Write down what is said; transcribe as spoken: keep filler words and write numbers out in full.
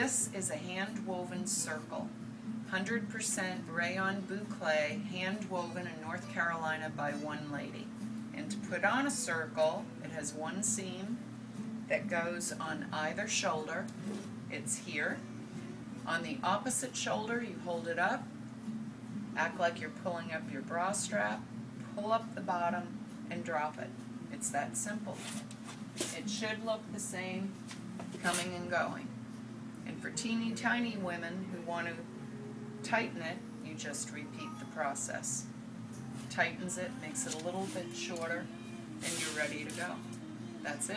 This is a hand-woven circle, one hundred percent rayon boucle, hand-woven in North Carolina by one lady. And to put on a circle, it has one seam that goes on either shoulder. It's here. On the opposite shoulder, you hold it up, act like you're pulling up your bra strap, pull up the bottom, and drop it. It's that simple. It should look the same coming and going. And for teeny tiny women who want to tighten it, you just repeat the process. Tightens it, makes it a little bit shorter, and you're ready to go. That's it.